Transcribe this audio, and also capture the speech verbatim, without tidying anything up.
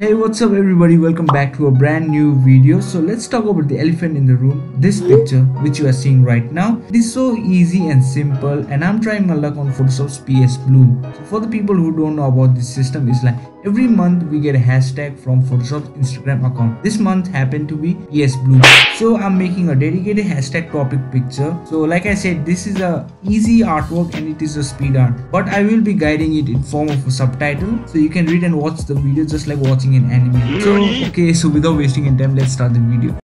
Hey, what's up everybody, welcome back to a brand new video. So let's talk about the elephant in the room. This picture which you are seeing right now, it is so easy and simple, and I'm trying my luck on Photoshop's P S Bloom. So for the people who don't know about this system, it's like every month we get a hashtag from Photoshop's Instagram account. This month happened to be P S Bloom. So I'm making a dedicated hashtag topic picture. So like I said, this is a easy artwork and it is a speed art, but I will be guiding it in form of a subtitle so you can read and watch the video just like watching an anime. So okay, so without wasting any time, let's start the video.